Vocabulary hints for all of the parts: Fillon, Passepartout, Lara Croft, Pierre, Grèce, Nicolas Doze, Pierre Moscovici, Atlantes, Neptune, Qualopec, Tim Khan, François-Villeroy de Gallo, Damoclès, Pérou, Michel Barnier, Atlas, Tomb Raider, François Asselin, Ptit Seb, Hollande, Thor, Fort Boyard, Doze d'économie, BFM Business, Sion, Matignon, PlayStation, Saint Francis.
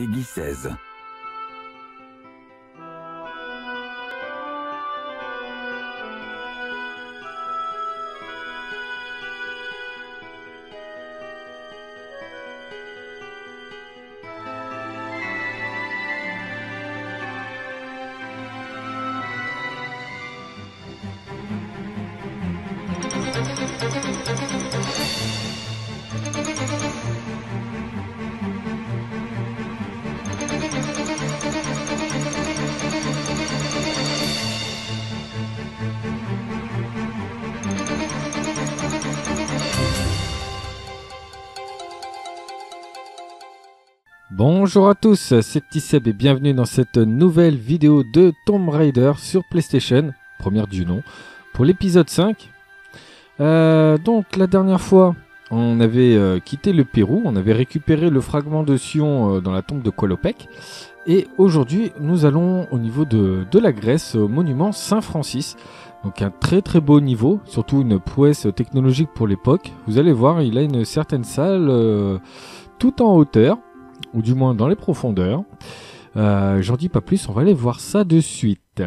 Peggy 16. Bonjour à tous, c'est Ptit Seb et bienvenue dans cette nouvelle vidéo de Tomb Raider sur PlayStation, première du nom, pour l'épisode 5. Donc la dernière fois, on avait quitté le Pérou, on avait récupéré le fragment de Sion dans la tombe de Qualopec. Et aujourd'hui, nous allons au niveau de la Grèce, au monument Saint Francis. Donc un très beau niveau, surtout une prouesse technologique pour l'époque. Vous allez voir, il a une certaine salle tout en hauteur. Ou du moins dans les profondeurs. J'en dis pas plus, on va aller voir ça de suite.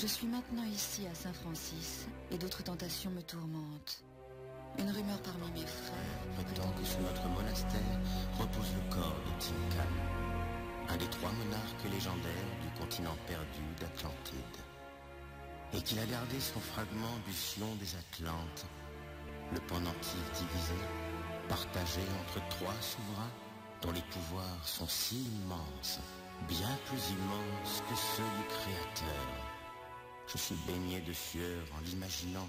Je suis maintenant ici à Saint Francis, et d'autres tentations me tourmentent. Une rumeur parmi mes frères prétend que sous notre monastère repose le corps de Tim Khan, un des trois monarques légendaires du continent perdu d'Atlantide, et qu'il a gardé son fragment du Sion des Atlantes, le pendentif divisé, partagé entre trois souverains dont les pouvoirs sont si immenses, bien plus immenses que ceux du Créateur. Je suis baigné de sueur en l'imaginant,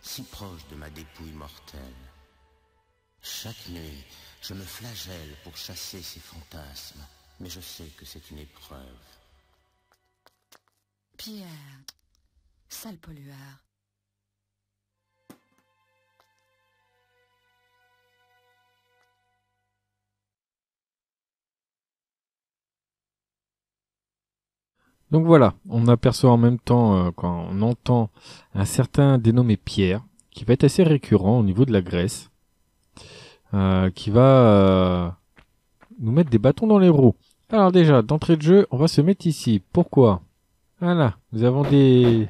si proche de ma dépouille mortelle. Chaque nuit, je me flagelle pour chasser ces fantasmes, mais je sais que c'est une épreuve. Pierre, sale pollueur. Donc voilà, on aperçoit en même temps, quand on entend un certain dénommé Pierre, qui va être assez récurrent au niveau de la Grèce, qui va nous mettre des bâtons dans les roues. Alors déjà, d'entrée de jeu, on va se mettre ici. Pourquoi? Voilà, nous avons des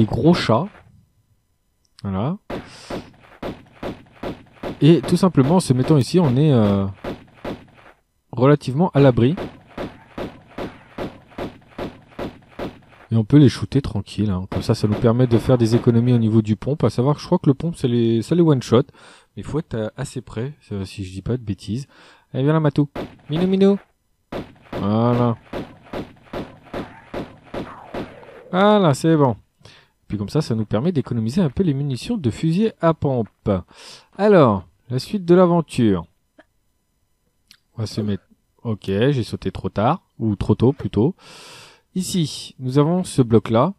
gros chats. Voilà. Et tout simplement, en se mettant ici, on est relativement à l'abri. Et on peut les shooter tranquille, hein. Comme ça, ça nous permet de faire des économies au niveau du pompe. À savoir que je crois que le pompe, ça les one-shot. Mais il faut être assez près, si je dis pas de bêtises. Allez, viens là, Matou. Minou, minou. Voilà. Voilà, c'est bon. Puis comme ça, ça nous permet d'économiser un peu les munitions de fusil à pompe. Alors, la suite de l'aventure. On va se mettre... Ok, j'ai sauté trop tard. Ou trop tôt, plutôt. Ici, nous avons ce bloc-là.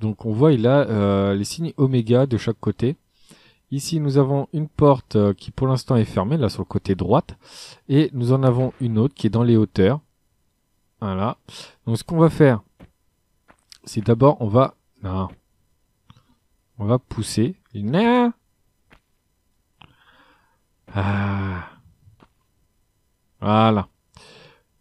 Donc on voit, il a les signes oméga de chaque côté. Ici, nous avons une porte qui pour l'instant est fermée, là sur le côté droite. Et nous en avons une autre qui est dans les hauteurs. Voilà. Donc ce qu'on va faire, c'est d'abord, on va pousser. Ah. Voilà.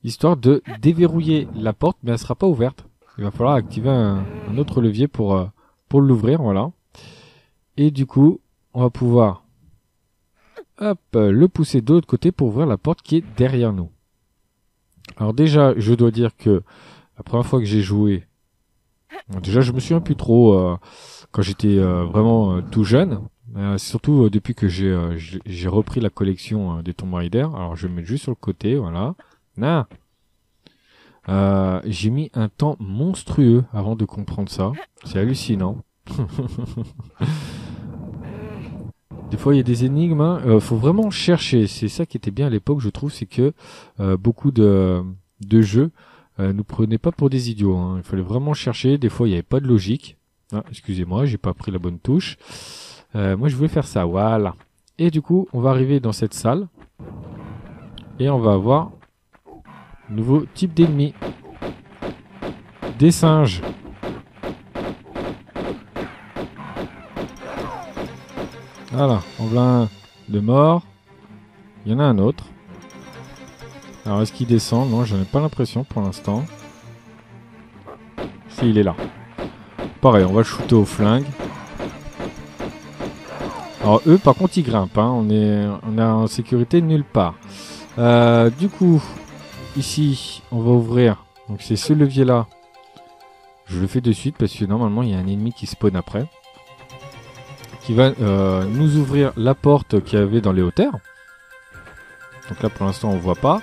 Histoire de déverrouiller la porte, mais elle ne sera pas ouverte. Il va falloir activer un autre levier pour l'ouvrir, voilà. Et du coup, on va pouvoir hop, le pousser de l'autre côté pour ouvrir la porte qui est derrière nous. Alors déjà, je dois dire que la première fois que j'ai joué, déjà je me souviens plus trop quand j'étais vraiment tout jeune. Surtout depuis que j'ai repris la collection des Tomb Raider. Alors je vais mettre juste sur le côté, voilà. Ah. J'ai mis un temps monstrueux avant de comprendre ça. C'est hallucinant. Des fois il y a des énigmes, hein. Faut vraiment chercher. C'est ça qui était bien à l'époque, je trouve, c'est que beaucoup de jeux nous prenaient pas pour des idiots, hein. Il fallait vraiment chercher. Des fois il n'y avait pas de logique. Ah, excusez-moi, j'ai pas pris la bonne touche. Moi je voulais faire ça, voilà. Et du coup on va arriver dans cette salle et on va avoir nouveau type d'ennemis, des singes. Voilà, on vient de mort. Il y en a un autre. Alors est-ce qu'il descend? Non, j'en ai pas l'impression pour l'instant. Si, il est là. Pareil, on va le shooter au flingue. Alors eux par contre ils grimpent, hein. On est en sécurité nulle part. Du coup, ici on va ouvrir. Donc c'est ce levier là. Je le fais de suite parce que normalement il y a un ennemi qui spawn après. Qui va nous ouvrir la porte qu'il y avait dans les hauteurs. Donc là pour l'instant on voit pas.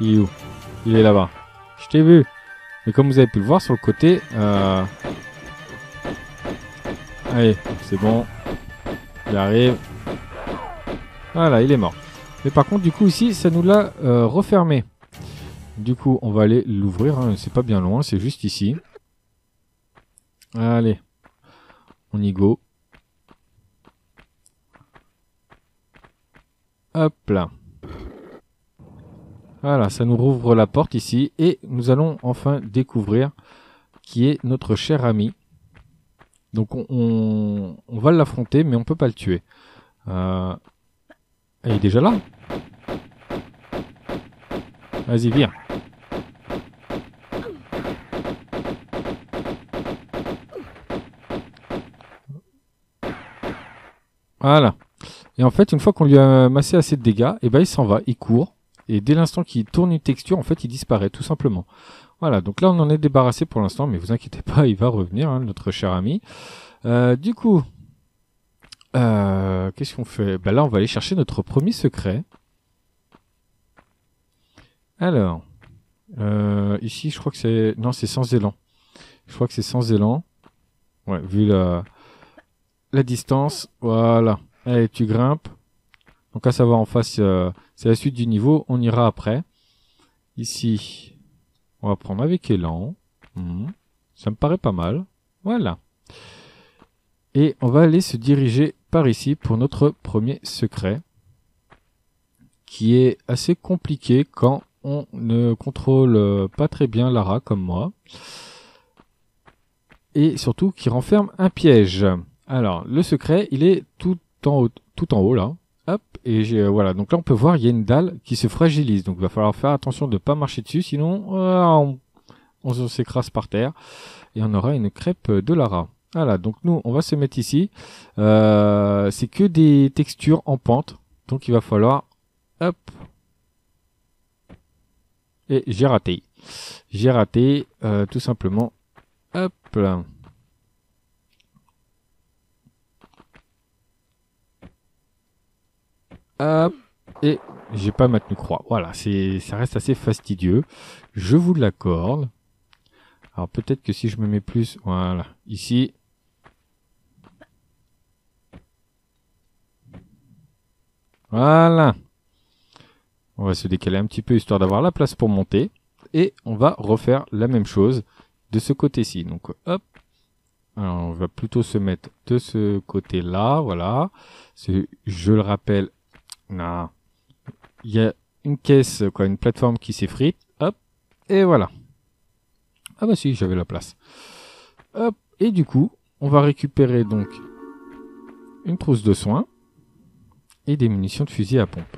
Il est où? Il est là-bas. Je t'ai vu. Mais comme vous avez pu le voir sur le côté... Allez, c'est bon. Il arrive. Voilà, il est mort. Mais par contre, du coup, ici, ça nous l'a refermé. Du coup, on va aller l'ouvrir, hein. C'est pas bien loin, c'est juste ici. Allez. On y go. Hop là. Voilà, ça nous rouvre la porte ici. Et nous allons enfin découvrir qui est notre cher ami. Donc on va l'affronter, mais on peut pas le tuer. Il est déjà là. Vas-y, viens. Voilà. Et en fait, une fois qu'on lui a massé assez de dégâts, et ben il s'en va, il court. Et dès l'instant qu'il tourne une texture, en fait, il disparaît, tout simplement. Voilà, donc là, on en est débarrassé pour l'instant, mais vous inquiétez pas, il va revenir, hein, notre cher ami. Du coup, qu'est-ce qu'on fait? Ben là, on va aller chercher notre premier secret. Alors, ici, je crois que c'est... Non, c'est sans élan. Je crois que c'est sans élan. Ouais, vu la distance, voilà. Allez, tu grimpes. Donc à savoir en face, c'est la suite du niveau, on ira après. Ici, on va prendre avec élan. Ça me paraît pas mal. Voilà. Et on va aller se diriger par ici pour notre premier secret. Qui est assez compliqué quand on ne contrôle pas très bien Lara comme moi. Et surtout qui renferme un piège. Alors, le secret, il est tout en haut là. Hop, et voilà, donc là on peut voir il y a une dalle qui se fragilise, donc il va falloir faire attention de ne pas marcher dessus, sinon on s'écrase par terre et on aura une crêpe de Lara. Voilà, donc nous on va se mettre ici, c'est que des textures en pente, donc il va falloir, hop, et j'ai raté, tout simplement, hop là. Hop, et j'ai pas maintenu croix. Voilà, ça reste assez fastidieux. Je vous l'accorde. Alors peut-être que si je me mets plus... Voilà, ici. Voilà. On va se décaler un petit peu, histoire d'avoir la place pour monter. Et on va refaire la même chose de ce côté-ci. Donc hop. Alors, on va plutôt se mettre de ce côté-là. Voilà. Je le rappelle... Non. Il y a une caisse, quoi, une plateforme qui s'effrite. Hop. Et voilà. Ah bah si, j'avais la place. Hop. Et du coup, on va récupérer donc une trousse de soins et des munitions de fusil à pompe.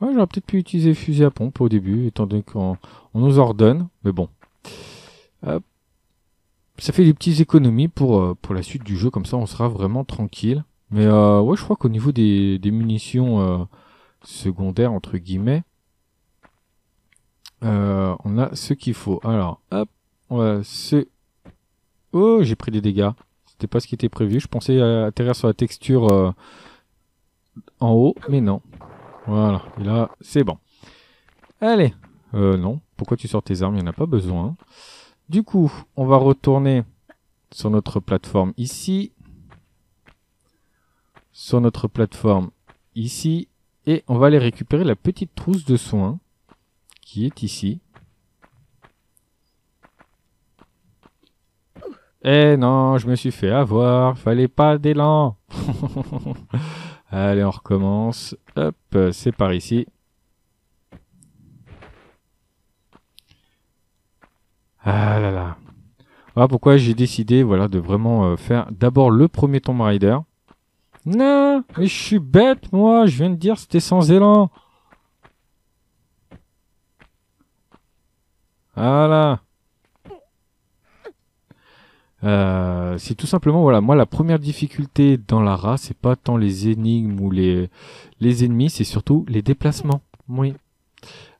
Ouais, j'aurais peut-être pu utiliser fusil à pompe au début, étant donné qu'on nous ordonne. Mais bon. Hop. Ça fait des petites économies pour la suite du jeu. Comme ça, on sera vraiment tranquille. Mais ouais, je crois qu'au niveau des munitions secondaires, entre guillemets, on a ce qu'il faut. Alors, hop, on va se... Oh, j'ai pris des dégâts. C'était pas ce qui était prévu. Je pensais atterrir sur la texture en haut, mais non. Voilà, et là, c'est bon. Allez, non. Pourquoi tu sors tes armes? Il n'y en a pas besoin. Du coup, on va retourner sur notre plateforme ici. Sur notre plateforme ici. Et on va aller récupérer la petite trousse de soins qui est ici. Eh non, je me suis fait avoir. Fallait pas d'élan. Allez, on recommence. Hop, c'est par ici. Ah là là. Voilà pourquoi j'ai décidé, voilà, de vraiment faire d'abord le premier Tomb Raider. Non, mais je suis bête, moi. Je viens de dire c'était sans élan. Voilà. C'est tout simplement, voilà, moi la première difficulté dans Lara, c'est pas tant les énigmes ou les ennemis, c'est surtout les déplacements. Oui.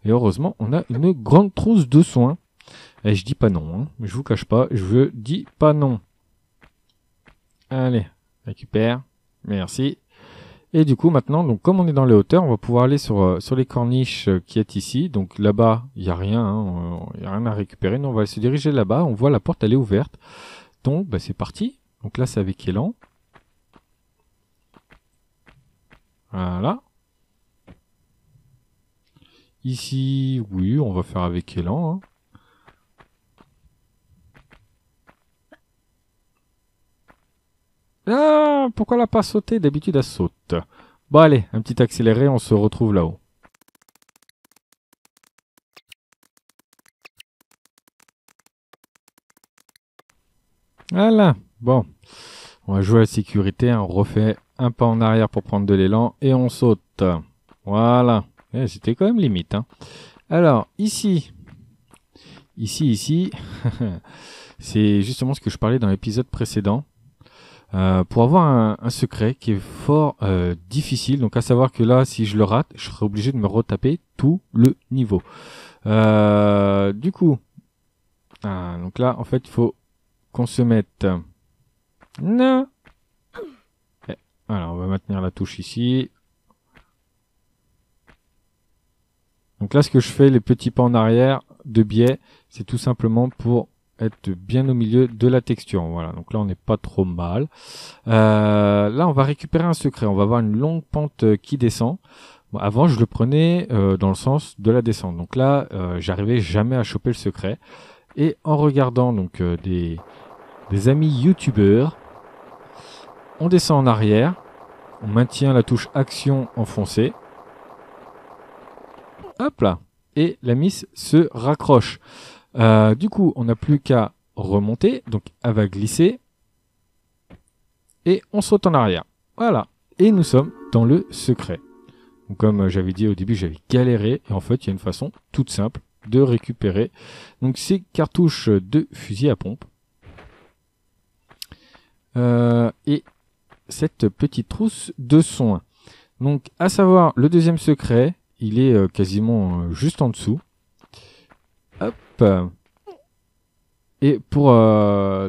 Et heureusement, on a une grande trousse de soins. Et je dis pas non, hein. Je vous cache pas, je dis pas non. Allez, récupère. Merci. Et du coup, maintenant, donc comme on est dans les hauteurs, on va pouvoir aller sur les corniches qui est ici. Donc là-bas, il n'y a rien, hein, il n'y a rien à récupérer. Nous, on va se diriger là-bas. On voit la porte, elle est ouverte. Donc, bah, c'est parti. Donc là, c'est avec élan. Voilà. Ici, oui, on va faire avec élan. Hein. Ah, pourquoi elle n'a pas sauté? D'habitude, elle saute. Bon, allez, un petit accéléré, on se retrouve là-haut. Voilà, bon. On va jouer à la sécurité, hein. On refait un pas en arrière pour prendre de l'élan et on saute. Voilà. C'était quand même limite, hein. Alors, ici, c'est justement ce que je parlais dans l'épisode précédent. Pour avoir un secret qui est fort difficile, donc à savoir que là, si je le rate, je serai obligé de me retaper tout le niveau. Du coup, donc là, en fait, il faut qu'on se mette... Non. Alors, on va maintenir la touche ici. Donc là, ce que je fais, les petits pas en arrière de biais, c'est tout simplement pour... être bien au milieu de la texture. Voilà, donc là on n'est pas trop mal. Là on va récupérer un secret. On va avoir une longue pente qui descend. Bon, avant je le prenais dans le sens de la descente. Donc là j'arrivais jamais à choper le secret. Et en regardant donc des amis youtubeurs, on descend en arrière. On maintient la touche action enfoncée. Hop là. Et la miss se raccroche. Du coup, on n'a plus qu'à remonter, donc elle va glisser, et on saute en arrière. Voilà, et nous sommes dans le secret. Donc, comme j'avais dit au début, j'avais galéré, et en fait, il y a une façon toute simple de récupérer donc ces cartouches de fusil à pompe. Et cette petite trousse de soins. Donc, à savoir, le deuxième secret, il est quasiment juste en dessous. Hop. Et pour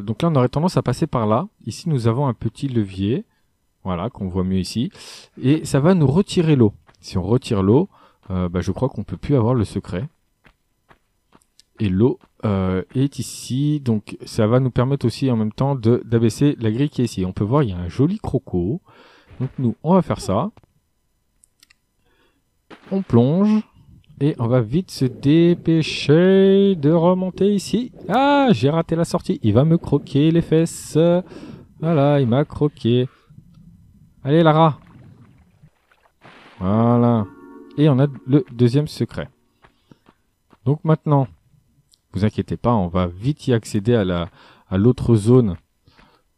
donc là on aurait tendance à passer par là. Ici nous avons un petit levier, voilà, qu'on voit mieux ici, et ça va nous retirer l'eau. Si on retire l'eau, bah, je crois qu'on peut plus avoir le secret. Et l'eau est ici, donc ça va nous permettre aussi en même temps d'abaisser la grille qui est ici. On peut voir il y a un joli croco. Donc nous on va faire ça. On plonge. Et on va vite se dépêcher de remonter ici. Ah, j'ai raté la sortie. Il va me croquer les fesses. Voilà, il m'a croqué. Allez, Lara. Voilà. Et on a le deuxième secret. Donc maintenant, vous inquiétez pas, on va vite y accéder à l'autre zone.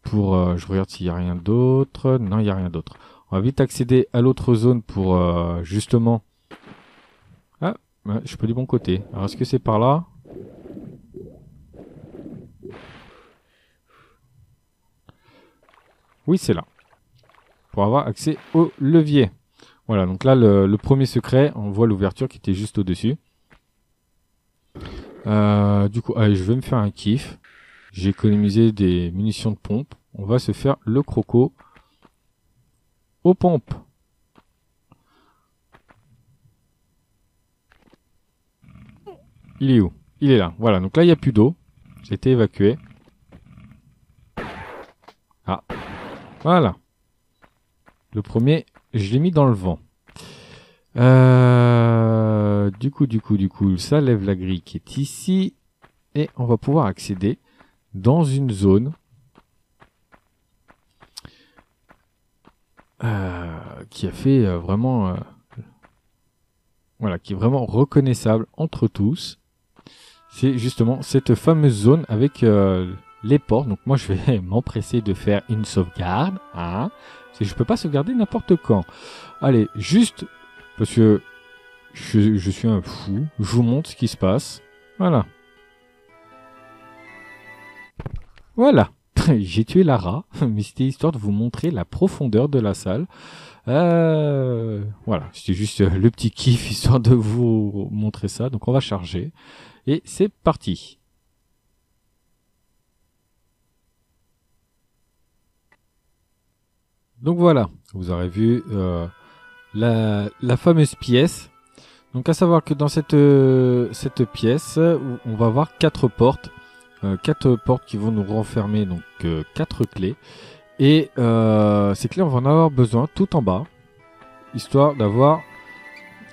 Pour, je regarde s'il n'y a rien d'autre. Non, il n'y a rien d'autre. On va vite accéder à l'autre zone pour justement... Je suis pas du bon côté. Alors, est-ce que c'est par là? Oui, c'est là. Pour avoir accès au levier. Voilà, donc là, le premier secret, on voit l'ouverture qui était juste au-dessus. Du coup, allez, je vais me faire un kiff. J'ai économisé des munitions de pompe. on va se faire le croco aux pompes. Il est où? Il est là. Voilà, donc là, il n'y a plus d'eau. J'ai été évacué. Ah, voilà. Le premier, je l'ai mis dans le vent. Du coup, ça lève la grille qui est ici. Et on va pouvoir accéder dans une zone qui a fait vraiment... voilà, qui est vraiment reconnaissable entre tous. C'est justement cette fameuse zone avec les portes. Donc moi, je vais m'empresser de faire une sauvegarde. Hein, parce que je peux pas sauvegarder n'importe quand. Allez, juste parce que je suis un fou. Je vous montre ce qui se passe. Voilà. Voilà. J'ai tué Lara. Mais c'était histoire de vous montrer la profondeur de la salle. Voilà, c'était juste le petit kiff, histoire de vous montrer ça. Donc on va charger. Et c'est parti. Donc voilà, vous aurez vu la fameuse pièce. Donc à savoir que dans cette pièce, on va avoir 4 portes. 4 portes qui vont nous renfermer, donc 4 clés. Et ces clés, on va en avoir besoin tout en bas, histoire d'avoir...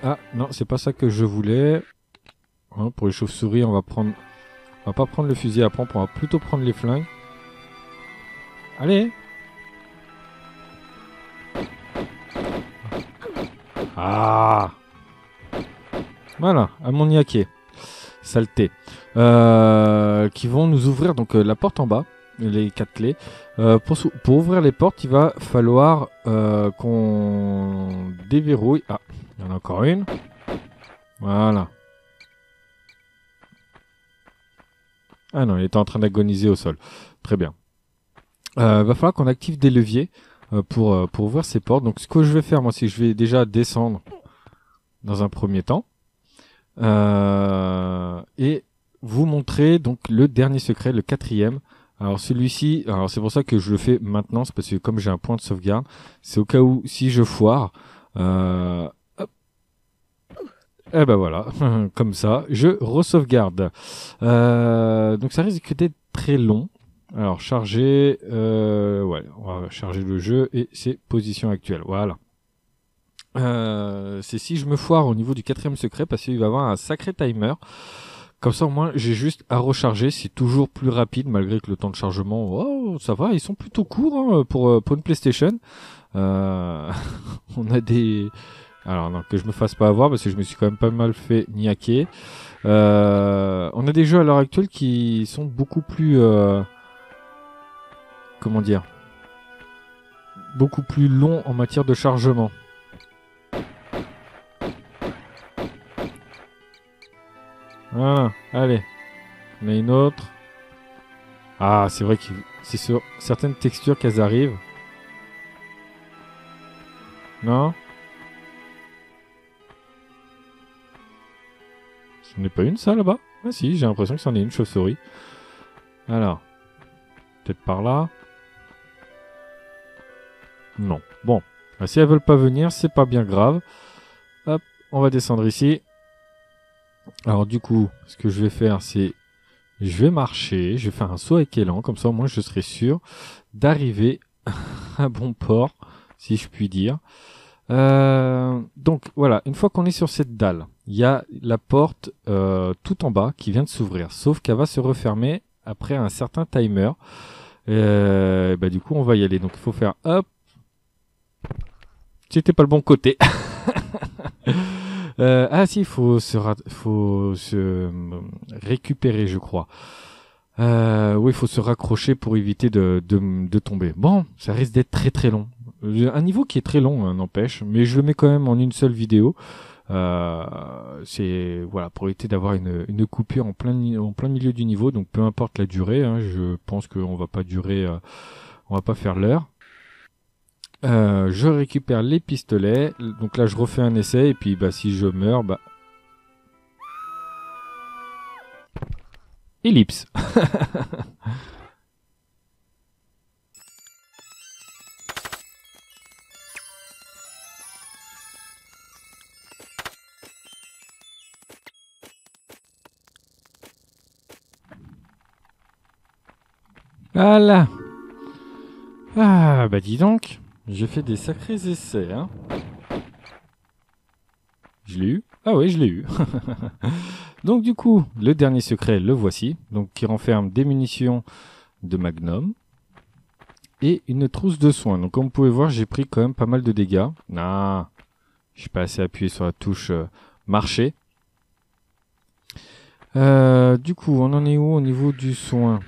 Ah non, c'est pas ça que je voulais. Hein, pour les chauves-souris, on va pas prendre le fusil à pompe, on va plutôt prendre les flingues. Allez! Ah! Voilà, à mon niaquet. Saleté. Qui vont nous ouvrir donc la porte en bas. Les 4 clés. Pour ouvrir les portes, il va falloir qu'on déverrouille. Ah, il y en a encore une. Voilà. Ah non, il était en train d'agoniser au sol. Très bien. Il va falloir qu'on active des leviers pour ouvrir ces portes. Donc ce que je vais faire, moi, c'est que je vais déjà descendre dans un premier temps. Et vous montrer donc le dernier secret, le 4e. Alors celui-ci, alors c'est pour ça que je le fais maintenant, c'est parce que comme j'ai un point de sauvegarde, c'est au cas où si je foire, hop, eh ben voilà, comme ça, je re-sauvegarde. Donc ça risque d'être très long. Alors charger, ouais, on va charger le jeu et ses positions actuelles, voilà. C'est si je me foire au niveau du 4e secret, parce qu'il va y avoir un sacré timer. Comme ça, au moins, j'ai juste à recharger. C'est toujours plus rapide, malgré que le temps de chargement, oh, ça va, ils sont plutôt courts hein, pour une PlayStation. On a des... Alors, non, que je me fasse pas avoir, parce que je me suis quand même pas mal fait niaquer. On a des jeux à l'heure actuelle qui sont beaucoup plus... Comment dire? Beaucoup plus longs en matière de chargement. Voilà, allez, on a une autre. Ah, c'est vrai que c'est sur certaines textures qu'elles arrivent. Non? C'en est pas une, ça, là-bas? Ah si, j'ai l'impression que c'en est une, chauve-souris. Alors, peut-être par là. Non, bon. Ah, si elles veulent pas venir, c'est pas bien grave. Hop, on va descendre ici. Alors du coup, ce que je vais faire, c'est... Je vais marcher, je vais faire un saut avec élan, comme ça au moins je serai sûr d'arriver à bon port, si je puis dire. Donc voilà, une fois qu'on est sur cette dalle, il y a la porte tout en bas qui vient de s'ouvrir, sauf qu'elle va se refermer après un certain timer. Et bah, du coup, on va y aller, donc il faut faire hop. C'était pas le bon côté. Ah si, faut se récupérer, je crois. Oui, il faut se raccrocher pour éviter de tomber. Bon, ça risque d'être très très long. Un niveau qui est très long, n'empêche, mais je le mets quand même en une seule vidéo. C'est voilà pour éviter d'avoir une coupure en plein milieu du niveau. Donc peu importe la durée, hein, je pense qu'on va pas durer, on va pas faire l'heure. Je récupère les pistolets, donc là je refais un essai, et puis bah, si je meurs, bah... Ellipse. Voilà. Ah, bah dis donc, j'ai fait des sacrés essais, hein. Je l'ai eu. Ah oui, je l'ai eu. Donc du coup, le dernier secret, le voici. Donc qui renferme des munitions de Magnum et une trousse de soins. Donc comme vous pouvez voir, j'ai pris quand même pas mal de dégâts. Ah, je n'ai pas assez appuyé sur la touche marcher. Du coup, on en est où au niveau du soin?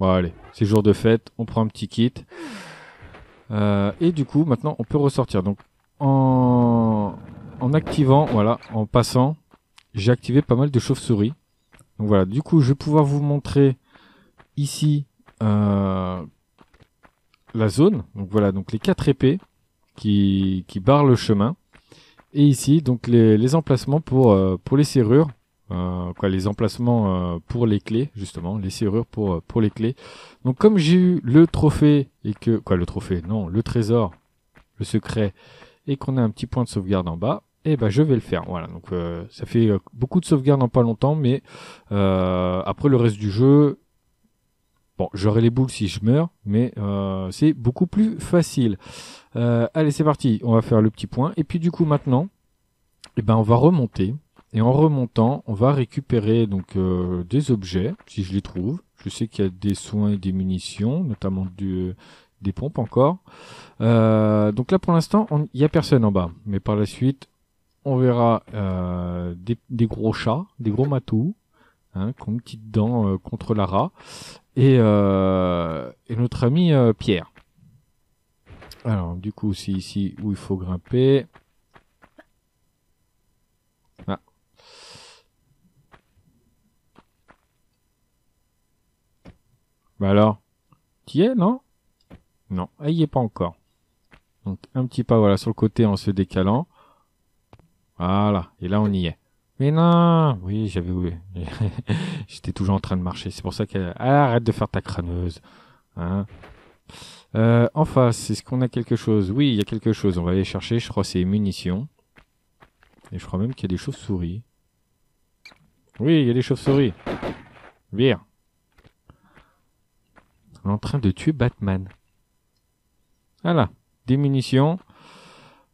Bon, allez, c'est jour de fête, on prend un petit kit. Et du coup, maintenant, on peut ressortir. Donc, en activant, voilà, en passant, j'ai activé pas mal de chauves-souris. Donc voilà, du coup, je vais pouvoir vous montrer ici la zone. Donc voilà, donc les 4 épées qui barrent le chemin. Et ici, donc les emplacements pour les serrures. Quoi, les emplacements pour les clés, justement, les serrures pour les clés. Donc comme j'ai eu le trophée et que... Quoi, le trophée? Non, le trésor, le secret, et qu'on a un petit point de sauvegarde en bas, et ben je vais le faire. Voilà, donc ça fait beaucoup de sauvegardes en pas longtemps, mais après le reste du jeu, bon, j'aurai les boules si je meurs, mais c'est beaucoup plus facile. Allez, c'est parti, on va faire le petit point, et puis du coup maintenant, et ben on va remonter. Et en remontant, on va récupérer donc des objets, si je les trouve. Je sais qu'il y a des soins et des munitions, notamment des pompes encore. Donc là, pour l'instant, il n'y a personne en bas. Mais par la suite, on verra des gros chats, des gros matous, hein, qui ont une petite dent contre Lara. Et notre ami Pierre. Alors, du coup, c'est ici où il faut grimper. Bah alors, t'y es, non? Non, elle y est pas encore. Donc un petit pas, voilà, sur le côté en se décalant. Voilà, et là on y est. Mais non! Oui, j'avais oublié. J'étais toujours en train de marcher, c'est pour ça qu'elle... Ah, arrête de faire ta crâneuse. Hein, en face, est-ce qu'on a quelque chose? Oui, il y a quelque chose, on va aller chercher, je crois, c'est munitions. Et je crois même qu'il y a des chauves-souris. Oui, il y a des chauves-souris. Vire. En train de tuer Batman. Voilà, des munitions.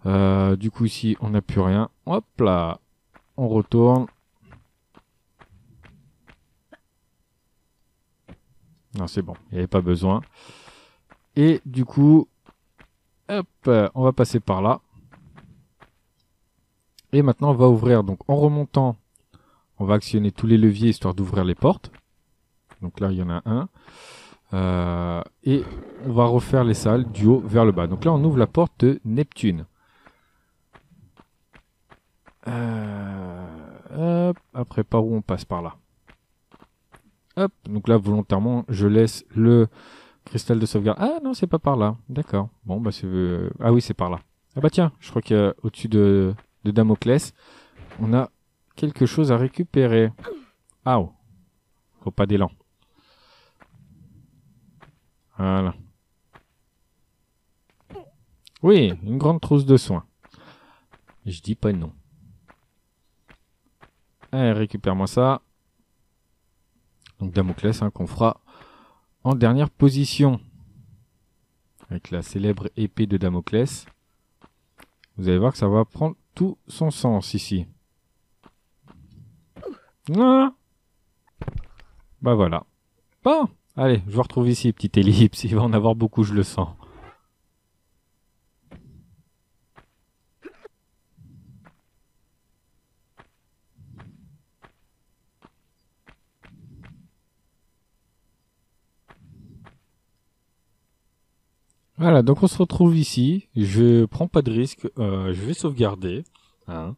Du coup ici on n'a plus rien. Hop là, on retourne. Non, c'est bon, il n'y avait pas besoin. Et du coup, hop, on va passer par là. Et maintenant on va ouvrir. Donc en remontant, on va actionner tous les leviers histoire d'ouvrir les portes. Donc là il y en a un. Et on va refaire les salles du haut vers le bas. Donc là on ouvre la porte de Neptune. Hop, après par où on passe? Par là. Hop, donc là volontairement je laisse le cristal de sauvegarde. Ah non, c'est pas par là, d'accord. Bon bah c'est... Ah oui, c'est par là. Ah bah tiens, je crois qu'au-dessus de Damoclès, on a quelque chose à récupérer. Ah oh, faut pas d'élan. Voilà. Oui, une grande trousse de soins. Je dis pas non. Allez, récupère-moi ça. Donc Damoclès, hein, qu'on fera en dernière position. Avec la célèbre épée de Damoclès. Vous allez voir que ça va prendre tout son sens ici. Ah, bah voilà. Bon. Allez, je vous retrouve ici, petite ellipse. Il va en avoir beaucoup, je le sens. Voilà, donc on se retrouve ici. Je prends pas de risque. Je vais sauvegarder. Hein.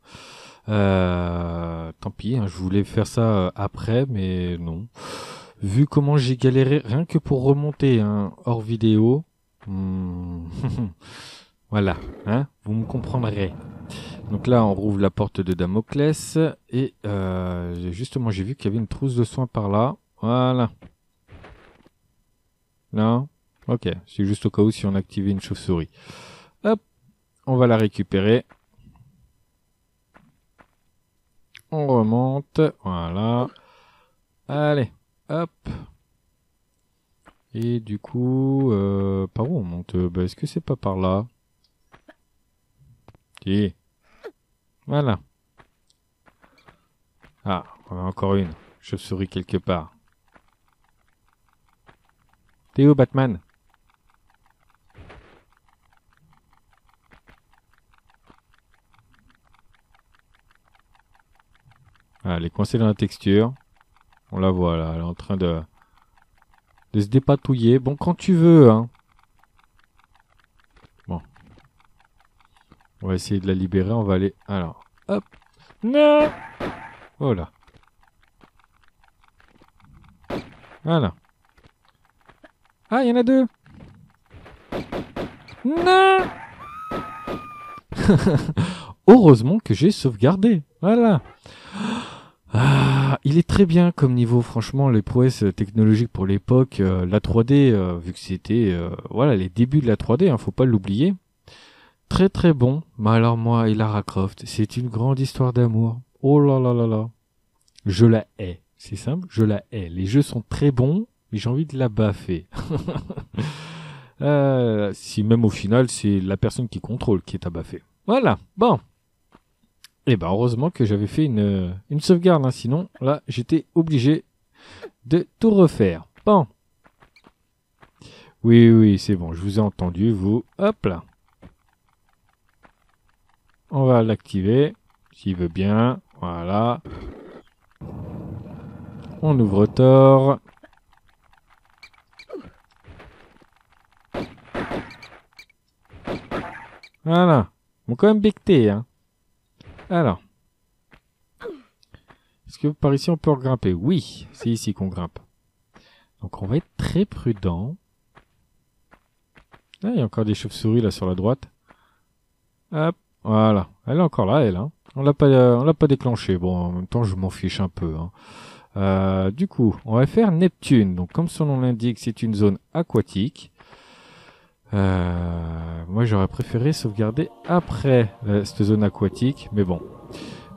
Tant pis, hein, je voulais faire ça après, mais non. Vu comment j'ai galéré, rien que pour remonter, hein, hors vidéo. Voilà, hein, vous me comprendrez. Donc là, on rouvre la porte de Damoclès. Et justement, j'ai vu qu'il y avait une trousse de soins par là. Voilà. Non? Ok, c'est juste au cas où si on activait une chauve-souris. Hop, on va la récupérer. On remonte, voilà. Allez. Hop. Et du coup, par où on monte? Bah, est-ce que c'est pas par là? Et voilà. Ah, on a encore une chauve-souris quelque part. T'es où, Batman? Ah, elle est coincée dans la texture. On la voit là, elle est en train de se dépatouiller. Bon, quand tu veux, hein. Bon. On va essayer de la libérer, on va aller... Alors, hop. Non. Voilà. Voilà. Ah, il y en a deux. Non. Heureusement que j'ai sauvegardé. Voilà. Ah, il est très bien comme niveau, franchement, les prouesses technologiques pour l'époque, la 3D, vu que c'était voilà les débuts de la 3D, hein, faut pas l'oublier. Très très bon. Mais alors moi et Lara Croft, c'est une grande histoire d'amour. Oh là là là là. Je la hais, c'est simple, je la hais. Les jeux sont très bons, mais j'ai envie de la baffer. Si même au final, c'est la personne qui contrôle qui est à baffer. Voilà, bon. Eh ben heureusement que j'avais fait une sauvegarde, hein, sinon là j'étais obligé de tout refaire. Bon. Oui, oui, c'est bon, je vous ai entendu, vous. Hop là. On va l'activer, s'il veut bien. Voilà. On ouvre Thor. Voilà. Bon, quand même becté, hein. Alors, est-ce que par ici on peut grimper? Oui, c'est ici qu'on grimpe. Donc on va être très prudent. Ah, il y a encore des chauves-souris là sur la droite. Hop, voilà. Elle est encore là, elle. Hein. On l'a pas, déclenchée. Bon, en même temps, je m'en fiche un peu. Hein. Du coup, on va faire Neptune. Donc comme son nom l'indique, c'est une zone aquatique. Moi j'aurais préféré sauvegarder après cette zone aquatique, mais bon.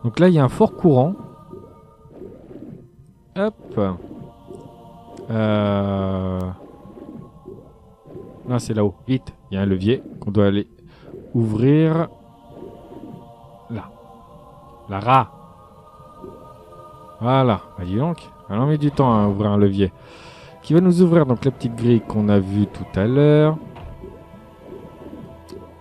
Donc là il y a un fort courant. Hop. Non, c'est là-haut. Vite, il y a un levier qu'on doit aller ouvrir. Là. Lara. Voilà. Bah, dis donc. Elle en met du temps à ouvrir un levier. Qui va nous ouvrir donc la petite grille qu'on a vue tout à l'heure.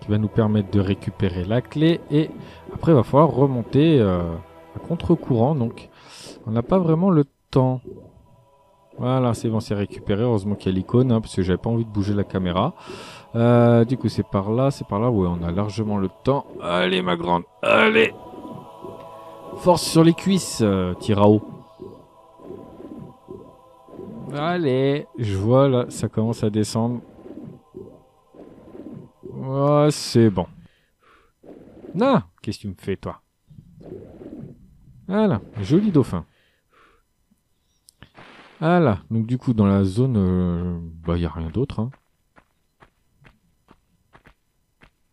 Qui va nous permettre de récupérer la clé et après il va falloir remonter à contre-courant, donc on n'a pas vraiment le temps. Voilà, c'est bon, c'est récupéré, heureusement qu'il y a l'icône, hein, parce que j'avais pas envie de bouger la caméra. Du coup c'est par là, ouais, on a largement le temps. Allez ma grande, allez. Force sur les cuisses, Tirao. Allez, je vois là, ça commence à descendre. Oh, c'est bon. Non, qu'est-ce que tu me fais, toi? Voilà, joli dauphin. Voilà, donc du coup, dans la zone, bah, il n'y a rien d'autre. Hein.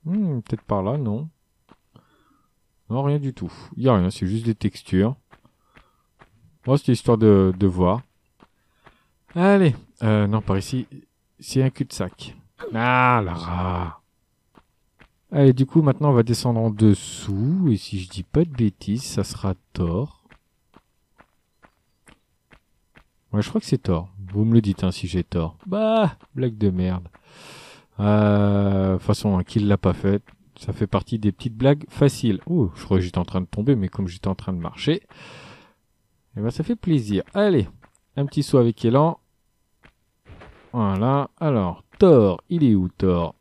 Peut-être par là, non. Non, rien du tout. Il n'y a rien, c'est juste des textures. Moi, c'était histoire de voir. Allez, non, par ici, c'est un cul-de-sac. Ah, Lara! Allez, du coup, maintenant, on va descendre en dessous. Et si je dis pas de bêtises, ça sera Thor. Ouais, je crois que c'est Thor. Vous me le dites, hein, si j'ai tort. Bah, blague de merde. De toute façon, hein, qui l'a pas faite? Ça fait partie des petites blagues faciles. Oh, je crois que j'étais en train de tomber, mais comme j'étais en train de marcher... Eh ben, ça fait plaisir. Allez, un petit saut avec élan. Voilà, alors... Thor, il est où Thor?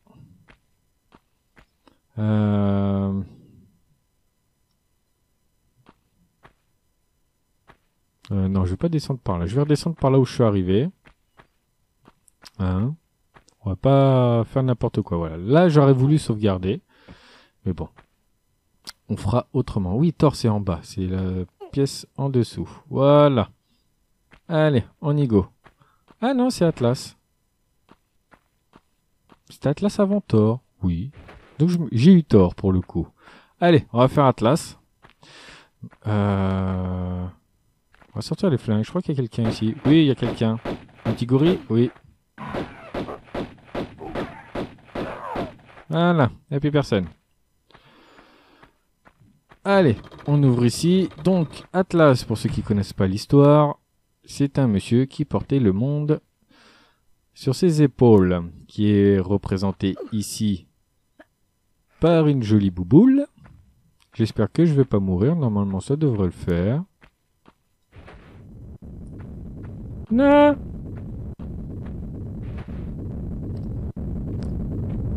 Non, je vais pas descendre par là. Je vais redescendre par là où je suis arrivé. Hein? On va pas faire n'importe quoi. Voilà. Là, j'aurais voulu sauvegarder, mais bon, on fera autrement. Oui, Thor, c'est en bas. C'est la pièce en dessous. Voilà. Allez, on y go. Ah non, c'est Atlas. C'était Atlas avant Thor, oui. Donc j'ai eu tort pour le coup. Allez, on va faire Atlas. On va sortir les flingues. Je crois qu'il y a quelqu'un ici. Oui, il y a quelqu'un. Un petit gorille? Oui. Voilà, il n'y a plus personne. Allez, on ouvre ici. Donc, Atlas, pour ceux qui ne connaissent pas l'histoire, c'est un monsieur qui portait le monde sur ses épaules, qui est représenté ici par une jolie bouboule. J'espère que je ne vais pas mourir, normalement ça devrait le faire. Non.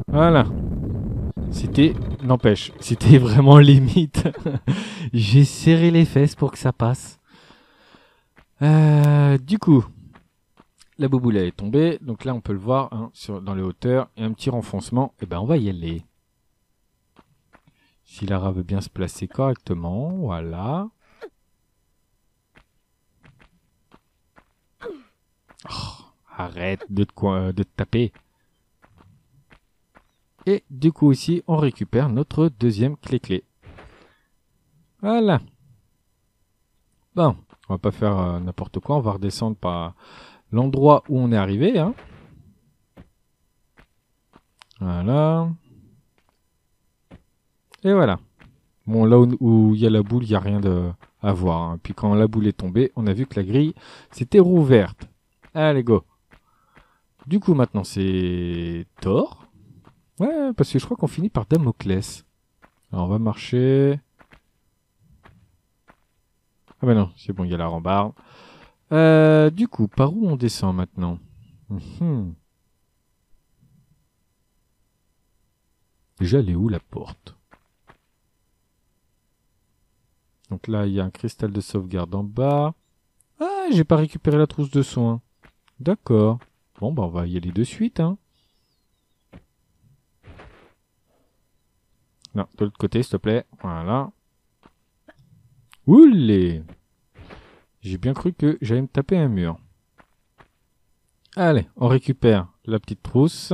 Voilà. C'était, n'empêche, c'était vraiment limite. J'ai serré les fesses pour que ça passe. Du coup, la bouboule est tombée. Donc là, on peut le voir hein, dans les hauteurs. Et un petit renfoncement. Et ben, on va y aller. Si Lara veut bien se placer correctement. Voilà. Oh, arrête de te taper. Et du coup aussi, on récupère notre deuxième clé. Voilà. Bon, on va pas faire n'importe quoi. On va redescendre par l'endroit où on est arrivé. Hein. Voilà. Et voilà. Bon, là où il y a la boule, il n'y a rien à voir. Hein. Puis quand la boule est tombée, on a vu que la grille s'était rouverte. Allez, go. Du coup, maintenant, c'est Thor. Ouais, parce que je crois qu'on finit par Damoclès. Alors, on va marcher. Ah bah non, c'est bon, il y a la rambarde. Du coup, par où on descend maintenant? Déjà, elle est où la porte? Donc là, il y a un cristal de sauvegarde en bas. Ah, j'ai pas récupéré la trousse de soins. D'accord. Bon, bah on va y aller de suite, hein. Non, de l'autre côté, s'il te plaît. Voilà. Oulé! J'ai bien cru que j'allais me taper un mur. Allez, on récupère la petite trousse.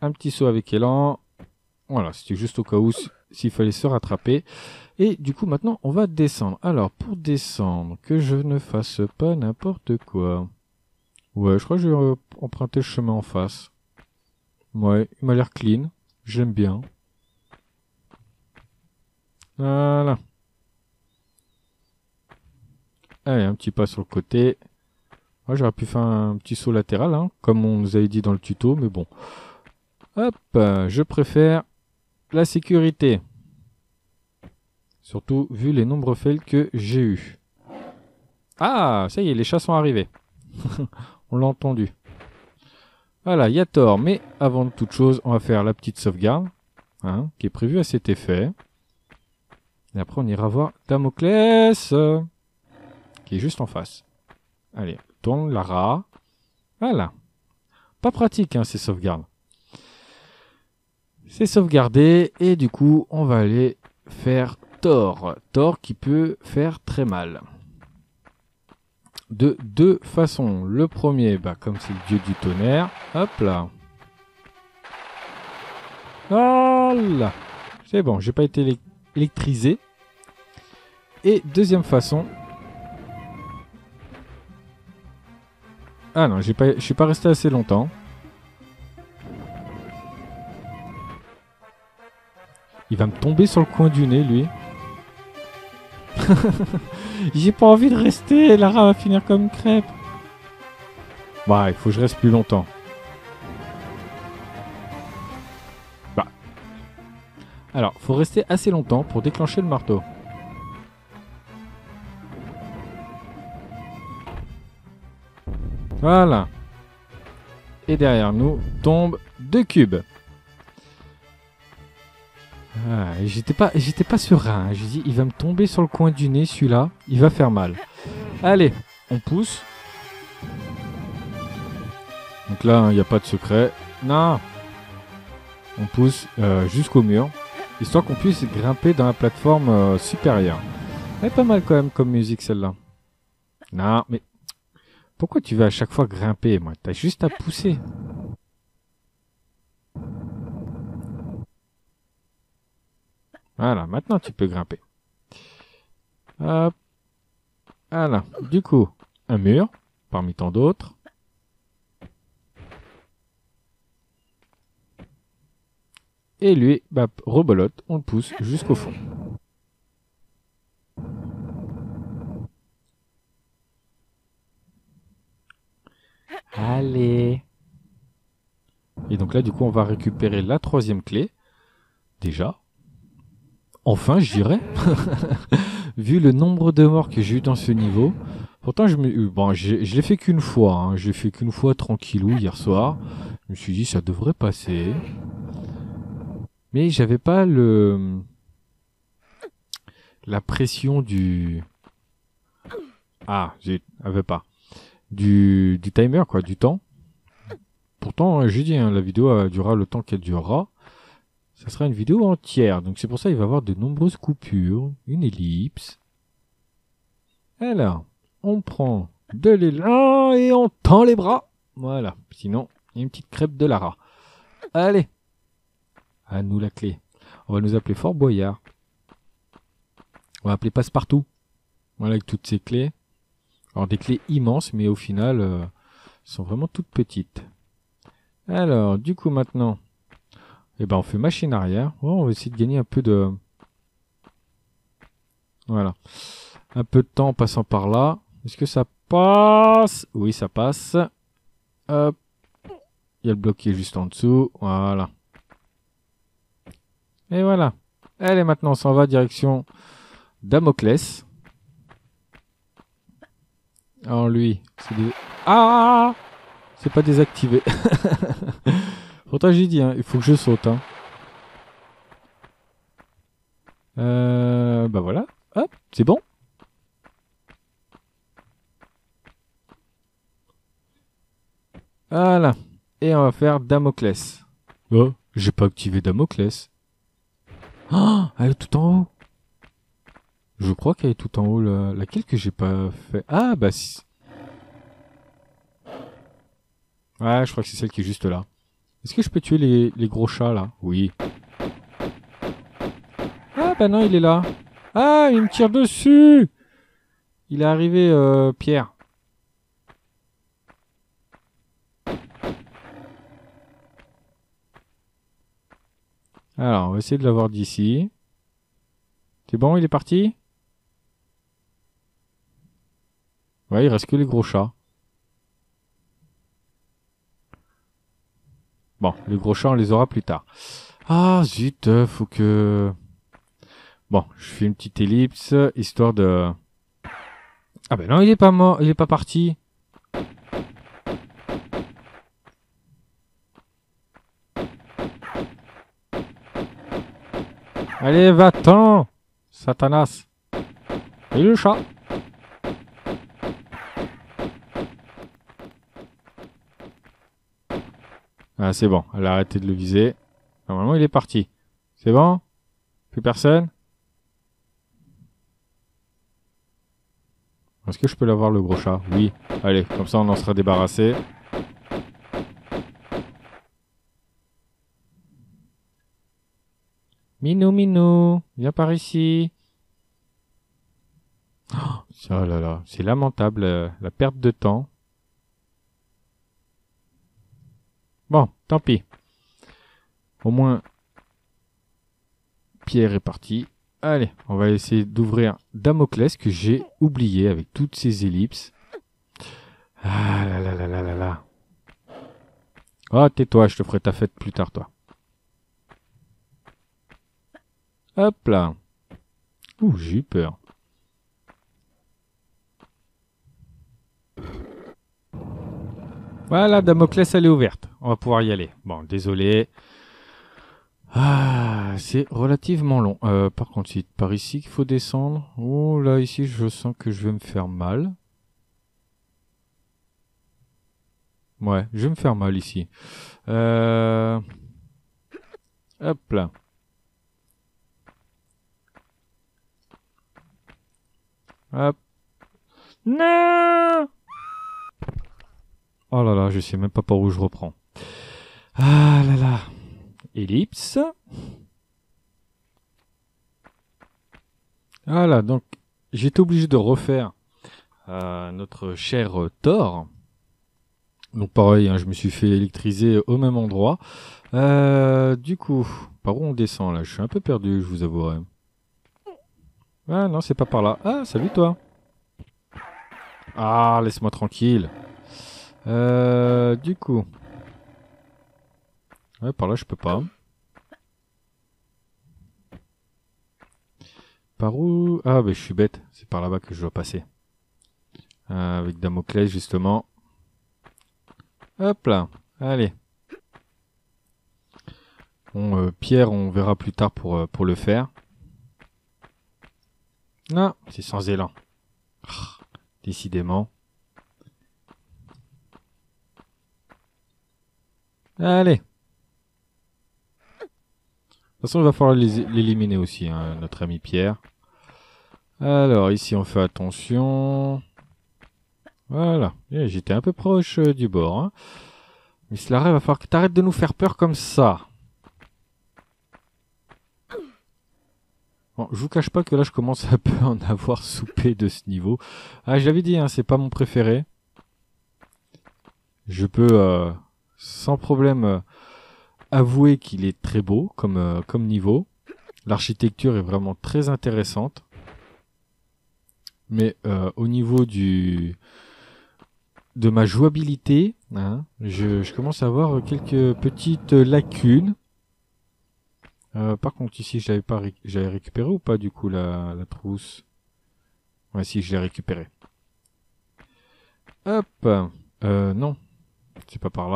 Un petit saut avec élan. Voilà, c'était juste au cas où s'il fallait se rattraper. Et du coup, maintenant, on va descendre. Alors, pour descendre, que je ne fasse pas n'importe quoi. Ouais, je crois que je vais emprunter le chemin en face. Ouais, il m'a l'air clean. J'aime bien. Voilà. Allez, un petit pas sur le côté. Ouais, j'aurais pu faire un petit saut latéral, hein, comme on nous avait dit dans le tuto, mais bon. Hop, je préfère la sécurité. Surtout vu les nombreux fails que j'ai eus. Ah, ça y est, les chats sont arrivés. On l'a entendu. Voilà, il y a Thor, mais avant toute chose, on va faire la petite sauvegarde, hein, qui est prévue à cet effet. Et après, on ira voir Damoclès, qui est juste en face. Allez, tourne Lara. Voilà. Pas pratique, hein, ces sauvegardes. C'est sauvegardé, et du coup, on va aller faire Thor. Thor qui peut faire très mal. De deux façons. Le premier, bah, comme c'est le dieu du tonnerre. Hop là. Voilà. C'est bon, j'ai pas été électrisé. Et deuxième façon. Ah non, je suis pas resté assez longtemps. Il va me tomber sur le coin du nez, lui. J'ai pas envie de rester, Lara va finir comme une crêpe. Bah, il faut que je reste plus longtemps. Bah. Alors, faut rester assez longtemps pour déclencher le marteau. Voilà. Et derrière nous tombent deux cubes. Ah, j'étais pas serein. Hein. J'ai dit, il va me tomber sur le coin du nez, celui-là. Il va faire mal. Allez, on pousse. Donc là, il n'y a pas de secret. Non. On pousse jusqu'au mur, histoire qu'on puisse grimper dans la plateforme supérieure. Elle est pas mal quand même comme musique, celle-là. Non, mais pourquoi tu vas à chaque fois grimper, moi? T'as juste à pousser. Voilà, maintenant tu peux grimper. Hop. Voilà, du coup, un mur, parmi tant d'autres. Et lui, bah, rebolote, on le pousse jusqu'au fond. Allez. Et donc là, du coup, on va récupérer la troisième clé. Déjà. Enfin, je dirais. Vu le nombre de morts que j'ai eu dans ce niveau. Pourtant, bon, je l'ai fait qu'une fois. Hein. Je l'ai fait qu'une fois tranquillou hier soir. Je me suis dit, ça devrait passer. Mais j'avais pas le... la pression du... Ah, j'avais pas. Du timer, quoi, du temps. Pourtant, j'ai dit, hein, la vidéo durera le temps qu'elle durera. Ça sera une vidéo entière. Donc c'est pour ça qu'il va y avoir de nombreuses coupures. Une ellipse. Alors, on prend de l'élan et on tend les bras. Voilà. Sinon, il y a une petite crêpe de Lara. Allez. À nous la clé. On va nous appeler Fort Boyard. On va appeler Passepartout. Voilà, avec toutes ces clés. Alors des clés immenses, mais au final, sont vraiment toutes petites. Alors, du coup maintenant, eh ben, on fait machine arrière. Oh, on va essayer de gagner un peu de... Voilà. Un peu de temps en passant par là. Est-ce que ça passe? Oui, ça passe. Hop. Il y a le bloc qui est juste en dessous. Voilà. Et voilà. Allez, maintenant, on s'en va direction Damoclès. Alors lui, c'est des... Ah! C'est pas désactivé. Pourtant, j'ai dit, hein, il faut que je saute. Hein. Bah voilà. Hop, c'est bon. Voilà. Et on va faire Damoclès. Oh, j'ai pas activé Damoclès. Oh, elle est tout en haut. Je crois qu'elle est tout en haut. Laquelle que j'ai pas fait. Ah, bah si. Ouais, je crois que c'est celle qui est juste là. Est-ce que je peux tuer les gros chats, là? Oui. Ah, bah non, il est là. Ah, il me tire dessus. Il est arrivé, Pierre. Alors, on va essayer de l'avoir d'ici. C'est bon, il est parti? Ouais, il reste que les gros chats. Bon, les gros chats, on les aura plus tard. Ah, zut, faut que... Bon, je fais une petite ellipse, histoire de... Ah ben non, il est pas mort, il est pas parti. Allez, va-t'en, Satanas. Et le chat. Ah, c'est bon, elle a arrêté de le viser. Normalement, il est parti. C'est bon? Plus personne? Est-ce que je peux l'avoir, le gros chat? Oui. Allez, comme ça, on en sera débarrassé. Minou, minou, viens par ici. Oh là là, c'est lamentable, la perte de temps. Bon, tant pis. Au moins, Pierre est parti. Allez, on va essayer d'ouvrir Damoclès que j'ai oublié avec toutes ces ellipses. Ah là là là là là là. Oh, tais-toi, je te ferai ta fête plus tard, toi. Hop là. Ouh, j'ai eu peur. Voilà, Damoclès, elle est ouverte. On va pouvoir y aller. Bon, désolé. Ah, c'est relativement long. Par contre, c'est par ici qu'il faut descendre. Oh là, ici, je sens que je vais me faire mal. Ouais, je vais me faire mal ici. Hop là. Hop. Non! Oh là là, je sais même pas par où je reprends. Ah là là. Ellipse. Voilà, donc j'étais obligé de refaire notre cher Thor. Donc pareil, hein, je me suis fait électriser au même endroit. Du coup, par où on descend là? Je suis un peu perdu, je vous avouerai. Ah non, c'est pas par là. Ah, salut toi. Ah, laisse-moi tranquille. Du coup... Ouais, par là, je peux pas. Par où? Ah, bah, je suis bête. C'est par là-bas que je dois passer. Avec Damoclès, justement. Hop là. Allez. Bon, Pierre, on verra plus tard pour le faire. Non, c'est sans élan. Décidément. Allez. De toute façon, il va falloir l'éliminer aussi, hein, notre ami Pierre. Alors, ici, on fait attention. Voilà. J'étais un peu proche du bord. Hein. Mais Lara, il va falloir que tu arrêtes de nous faire peur comme ça. Bon, je vous cache pas que là, je commence à peu en avoir soupé de ce niveau. Ah, je l'avais dit, hein, c'est pas mon préféré. Je peux, sans problème... avouer qu'il est très beau comme, comme niveau. L'architecture est vraiment très intéressante. Mais au niveau de ma jouabilité, hein, je commence à avoir quelques petites lacunes. Par contre, ici, je l'avais pas récupéré ou pas, du coup, la trousse? Ouais, si, je l'ai récupérée. Hop. Non, c'est pas par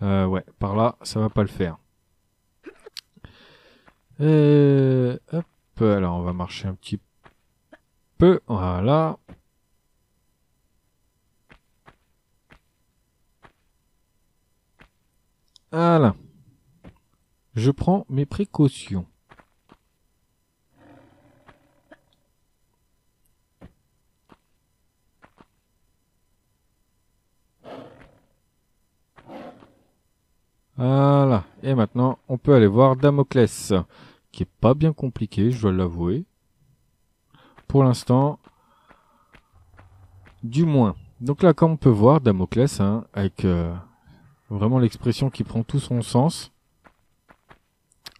là. Ouais, par là, ça va pas le faire. Hop, alors on va marcher un petit peu, voilà. Voilà. Je prends mes précautions. Voilà, et maintenant on peut aller voir Damoclès, qui est pas bien compliqué, je dois l'avouer. Pour l'instant, du moins. Donc là, comme on peut voir, Damoclès, hein, avec vraiment l'expression qui prend tout son sens,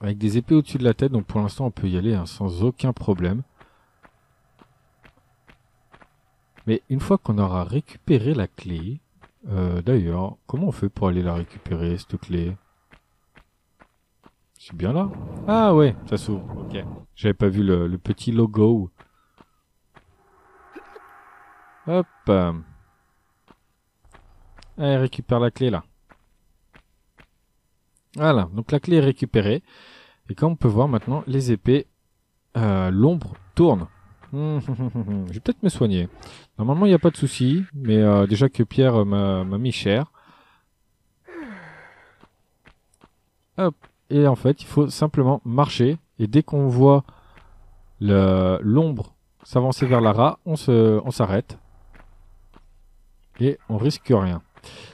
avec des épées au-dessus de la tête, donc pour l'instant on peut y aller hein, sans aucun problème. Mais une fois qu'on aura récupéré la clé... d'ailleurs, comment on fait pour aller la récupérer, cette clé? C'est bien là? Ah ouais, ça s'ouvre, ok. J'avais pas vu le petit logo. Hop. Allez, récupère la clé là. Voilà, donc la clé est récupérée. Et comme on peut voir maintenant, les épées, l'ombre tourne. Je vais peut-être me soigner. Normalement, il n'y a pas de souci, mais déjà que Pierre m'a mis cher. Hop. Et en fait, il faut simplement marcher. Et dès qu'on voit l'ombre s'avancer vers Lara, on s'arrête. Et on risque rien.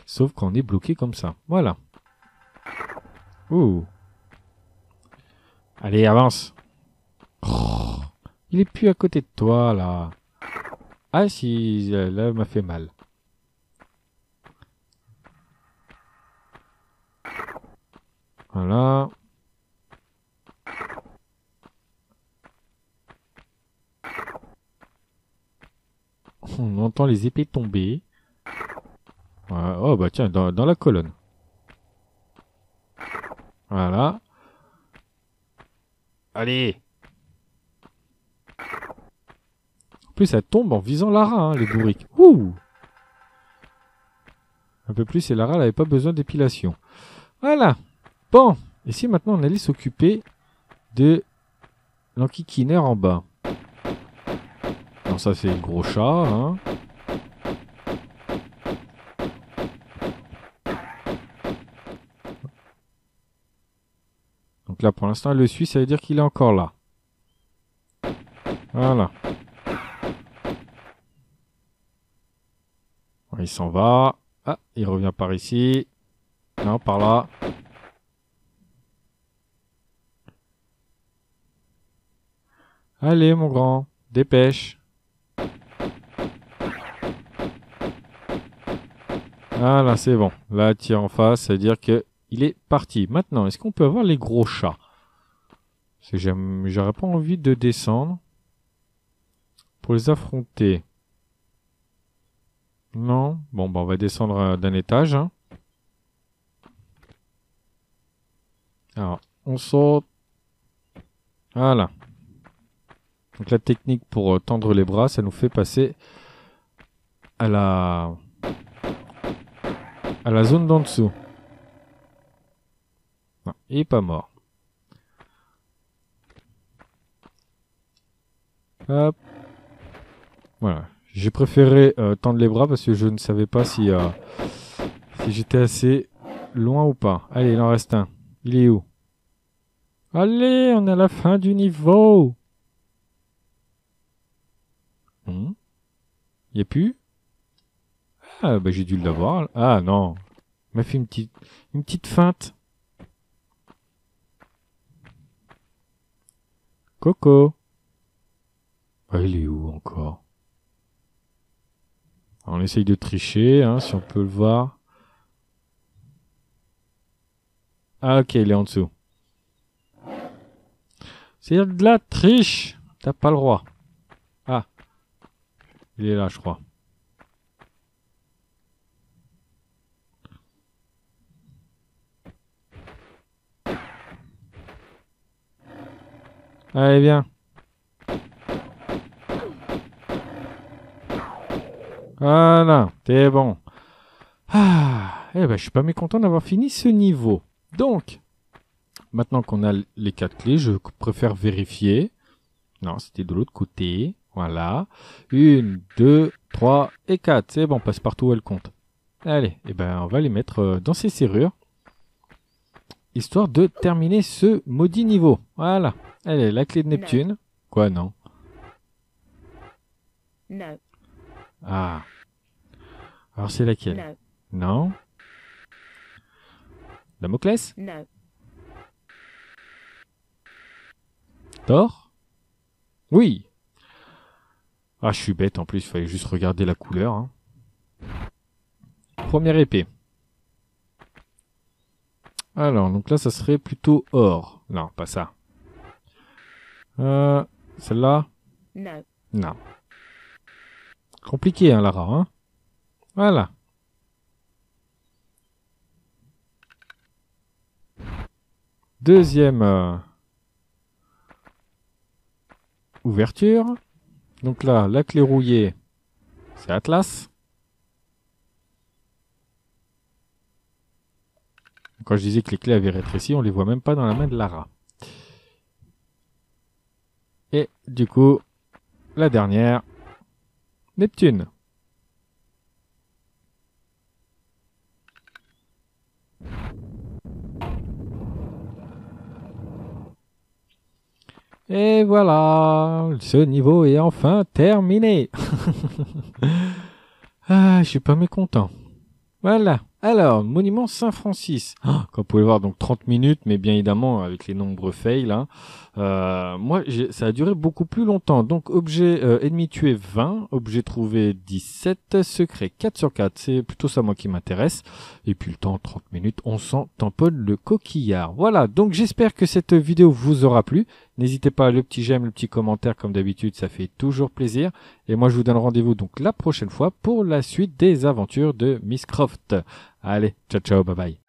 Sauf qu'on est bloqué comme ça. Voilà. Ouh. Allez, avance. Il est plus à côté de toi, là. Ah si, là, m'a fait mal. Voilà. On entend les épées tomber. Voilà. Oh, bah tiens, dans la colonne. Voilà. Allez! En plus, ça tombe en visant Lara, hein, les bourriques. Ouh! Un peu plus, et Lara n'avait pas besoin d'épilation. Voilà. Bon. Et si maintenant on allait s'occuper de l'enquiquineur en bas? Non, ça c'est le gros chat. Hein. Donc là, pour l'instant, elle le suit, ça veut dire qu'il est encore là. Voilà. Il s'en va. Ah, il revient par ici. Non, par là. Allez, mon grand. Dépêche. Ah là, c'est bon. Là, tire en face, c'est-à-dire qu'il est parti. Maintenant, est-ce qu'on peut avoir les gros chats? J'aurais pas envie de descendre pour les affronter. Non. Bon, bah, on va descendre d'un étage. Hein. Alors, on saute. Voilà. Donc la technique pour tendre les bras, ça nous fait passer à la zone d'en dessous. Non, il n'est pas mort. Hop. Voilà. J'ai préféré tendre les bras parce que je ne savais pas si, si j'étais assez loin ou pas. Allez, il en reste un. Il est où? Allez, on est à la fin du niveau. Il n'y a plus? Ah, bah j'ai dû l'avoir. Ah non. Il m'a fait une petite feinte. Coco. Ah, il est où encore? Alors, on essaye de tricher, hein, si on peut le voir. Ah, ok, il est en dessous. C'est de la triche. T'as pas le droit. Ah. Il est là, je crois. Allez, viens. Voilà, t'es bon. Ah, eh ben, je suis pas mécontent d'avoir fini ce niveau. Donc, maintenant qu'on a les 4 clés, je préfère vérifier. Non, c'était de l'autre côté. Voilà. 1, 2, 3 et 4. C'est bon, Passepartout, elle compte. Allez, eh ben, on va les mettre dans ces serrures. Histoire de terminer ce maudit niveau. Voilà. Allez, la clé de Neptune. Non. Quoi, non? Non. Ah. Alors, c'est laquelle? Non. Non. Damoclès? Non. Thor? Oui. Ah, je suis bête en plus, il fallait juste regarder la couleur. Hein. Première épée. Alors, donc là, ça serait plutôt or. Non, pas ça. Celle-là? Non. Non. Compliqué, hein, Lara, hein? Voilà. Deuxième ouverture. Donc là, la clé rouillée, c'est Atlas. Quand je disais que les clés avaient rétréci, on les voit même pas dans la main de Lara. Et du coup, la dernière, Neptune. Et voilà, ce niveau est enfin terminé. Ah, je suis pas mécontent. Voilà. Alors, monument Saint Francis. Oh, comme vous pouvez le voir, donc 30 minutes, mais bien évidemment avec les nombreux fails. Hein, moi, ça a duré beaucoup plus longtemps. Donc, objet ennemi tué 20, objet trouvé 17, secret 4/4. C'est plutôt ça, moi, qui m'intéresse. Et puis le temps, 30 minutes, on s'en tamponne le coquillard. Voilà, donc j'espère que cette vidéo vous aura plu. N'hésitez pas à le petit j'aime, le petit commentaire, comme d'habitude, ça fait toujours plaisir. Et moi, je vous donne rendez-vous donc la prochaine fois pour la suite des aventures de Miss Croft. Allez, ciao, ciao, bye bye.